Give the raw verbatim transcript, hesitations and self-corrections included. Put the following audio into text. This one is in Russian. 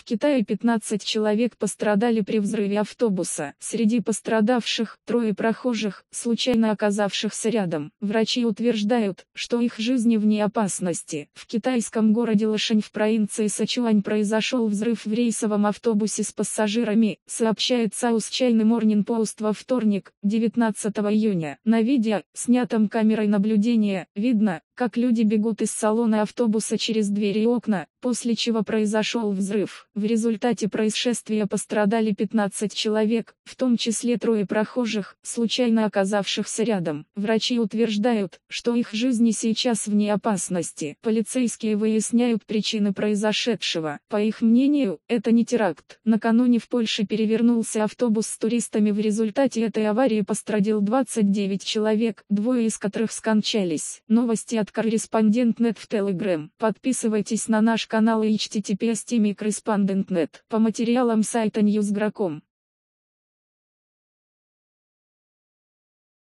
В Китае пятнадцать человек пострадали при взрыве автобуса. Среди пострадавших – трое прохожих, случайно оказавшихся рядом. Врачи утверждают, что их жизни вне опасности. В китайском городе Лошань в провинции Сычуань произошел взрыв в рейсовом автобусе с пассажирами, сообщает South China Morning Post во вторник, девятнадцатого июня. На видео, снятом камерой наблюдения, видно, как люди бегут из салона автобуса через двери и окна, после чего произошел взрыв. В результате происшествия пострадали пятнадцать человек, в том числе трое прохожих, случайно оказавшихся рядом. Врачи утверждают, что их жизни сейчас вне опасности. Полицейские выясняют причины произошедшего. По их мнению, это не теракт. Накануне в Польше перевернулся автобус с туристами. В результате этой аварии пострадал двадцать девять человек, двое из которых скончались. Новости от Корреспондент Нет в Телеграм. Подписывайтесь на наш канал и эйч ти ти пи эс точка ком слэш корреспондент точка нет. По материалам сайта ньюс точка гра точка ком.